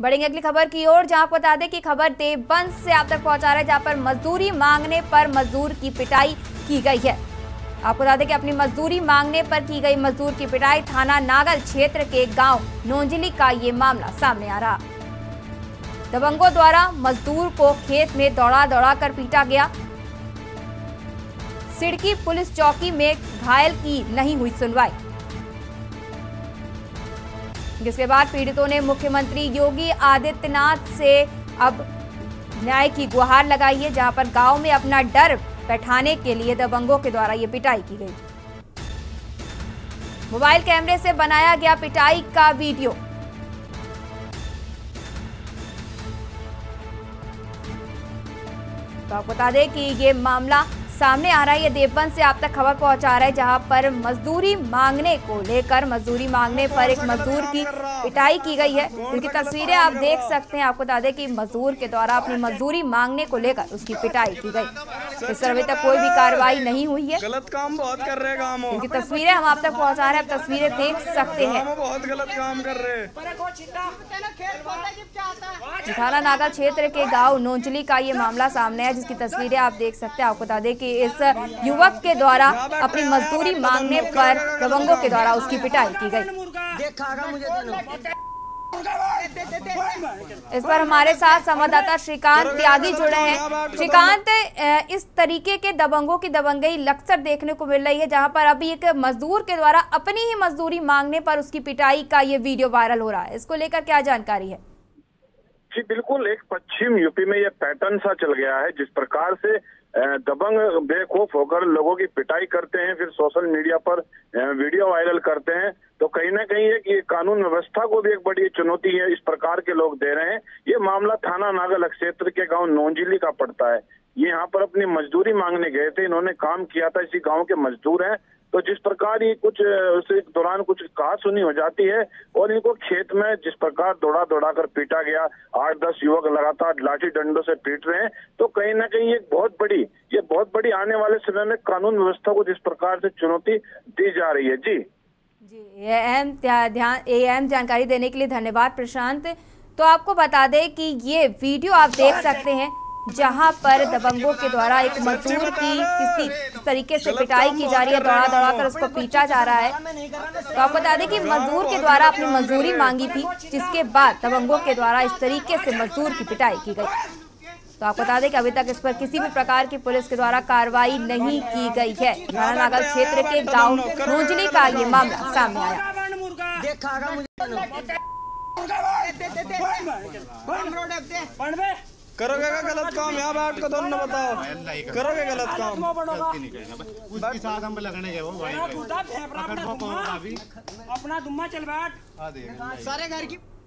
बढ़ेंगे अगली खबर की ओर, जहां आपको बता दें कि खबर देवबंद से आप तक पहुंचा रहा है, जहां पर मजदूरी मांगने पर मजदूर की पिटाई की गई है। आपको बता दें कि अपनी मजदूरी मांगने पर की गई मजदूर की पिटाई, थाना नागल क्षेत्र के गांव नोंजली का ये मामला सामने आ रहा। दबंगों द्वारा मजदूर को खेत में दौड़ा दौड़ा कर पीटा गया। सिड़की पुलिस चौकी में घायल की नहीं हुई सुनवाई, जिसके बाद पीड़ितों ने मुख्यमंत्री योगी आदित्यनाथ से अब न्याय की गुहार लगाई है, जहां पर गांव में अपना डर बैठाने के लिए दबंगों के द्वारा ये पिटाई की गई। मोबाइल कैमरे से बनाया गया पिटाई का वीडियो। तो आप बता दें कि ये मामला सामने आ रहा है, ये देवबंद से आप तक खबर पहुंचा रहा है, जहां पर मजदूरी मांगने पर एक मजदूर की पिटाई की गई है। उनकी तस्वीरें आप देख सकते हैं। आपको बता दें कि मजदूर के द्वारा अपनी मजदूरी मांगने को लेकर उसकी पिटाई की गई। इस सर्वे तक कोई भी कार्रवाई नहीं हुई है। गलत काम बहुत कर रहे हैं, उनकी तस्वीरें हम आप तक पहुँचा रहे हैं, आप तस्वीरें देख सकते हैं। बहुत गलत काम कर रहे हैं। थाना नागल क्षेत्र के गाँव नोंजली का ये मामला सामने है, जिसकी तस्वीरें आप देख सकते हैं। आपको बता दें कि इस युवक के द्वारा अपनी मजदूरी मांगने पर दबंगों के द्वारा उसकी पिटाई की गई। इस पर हमारे साथ संवाददाता श्रीकांत त्यागी जुड़े हैं। श्रीकांत, इस तरीके के दबंगों की दबंगई अक्सर देखने को मिल रही है, जहां पर अभी एक मजदूर के द्वारा अपनी ही मजदूरी मांगने पर उसकी पिटाई का ये वीडियो वायरल हो रहा है, इसको लेकर क्या जानकारी है? जी बिल्कुल, एक पश्चिम यूपी में यह पैटर्न सा चल गया है, जिस प्रकार से दबंग बेखौफ होकर लोगों की पिटाई करते हैं, फिर सोशल मीडिया पर वीडियो वायरल करते हैं। तो कहीं ना कहीं एक ये कानून व्यवस्था को भी एक बड़ी चुनौती है, इस प्रकार के लोग दे रहे हैं। ये मामला थाना नागल क्षेत्र के गांव नोंजली का पड़ता है। ये यहाँ पर अपनी मजदूरी मांगने गए थे, इन्होंने काम किया था, इसी गाँव के मजदूर हैं। तो जिस प्रकार ये कुछ उस दौरान कुछ कहा सुनी हो जाती है और इनको खेत में जिस प्रकार दौड़ा दौड़ा कर पीटा गया, 8-10 युवक लगातार लाठी डंडों से पीट रहे हैं। तो कहीं ना कहीं ये बहुत बड़ी आने वाले समय में कानून व्यवस्था को जिस प्रकार से चुनौती दी जा रही है। जी, अहम जानकारी देने के लिए धन्यवाद प्रशांत। तो आपको बता दें कि ये वीडियो आप देख सकते हैं, जहां पर दबंगों के द्वारा एक मजदूर की किसी तरीके से पिटाई की जा रही है, दौड़ा दौड़ा कर उसको पीटा जा रहा है। तो आपको बता दें कि मजदूर के द्वारा अपनी मजदूरी मांगी थी, जिसके बाद दबंगों के द्वारा इस तरीके से मजदूर की पिटाई की गई। तो आपको बता दें कि अभी तक इस पर किसी भी प्रकार की पुलिस के द्वारा कार्रवाई नहीं की गई है। थाना नागल क्षेत्र के गाँव नोंजली का ये मामला सामने आया। करोगे का गलत काम, यहाँ बात को दोनों बताओ, करोगे गलत काम उसके साथ हम लगने गए। वो भाई अपना दुम्मा चल बैठ सारे घर की